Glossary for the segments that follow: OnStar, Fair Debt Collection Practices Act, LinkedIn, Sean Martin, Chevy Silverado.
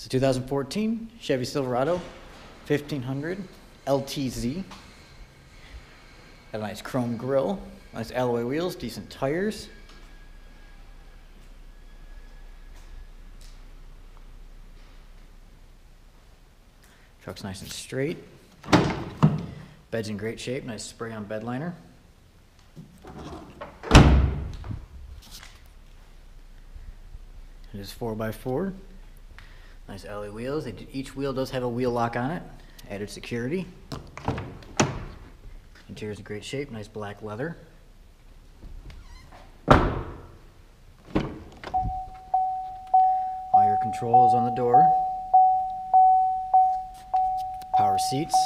It's a 2014 Chevy Silverado 1500 LTZ. Got a nice chrome grille, nice alloy wheels, decent tires. Truck's nice and straight. Bed's in great shape, nice spray-on bed liner. It is 4x4. Nice alloy wheels. Each wheel does have a wheel lock on it. Added security. Interior's in great shape, nice black leather. All your controls on the door. Power seats,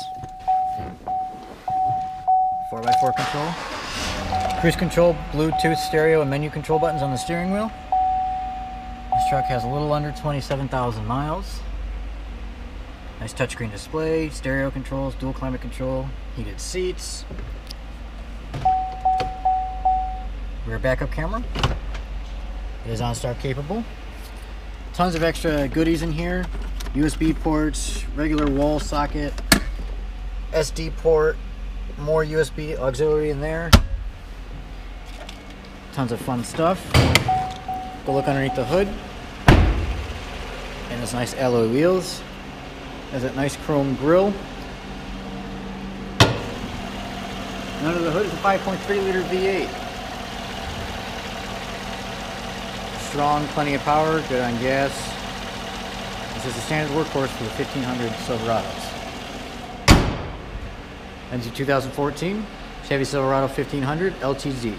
4x4 control, cruise control, Bluetooth, stereo, and menu control buttons on the steering wheel. This truck has a little under 27,000 miles. Nice touchscreen display, stereo controls, dual climate control, heated seats, rear backup camera. It is OnStar capable. Tons of extra goodies in here. USB ports, regular wall socket, SD port, more USB auxiliary in there. Tons of fun stuff. Go look underneath the hood. And it's nice alloy wheels. Has that nice chrome grille. And under the hood is a 5.3-liter V8. Strong, plenty of power, good on gas. This is the standard workhorse for the 1500 Silverados. Ends in 2014, Chevy Silverado 1500 LTZ.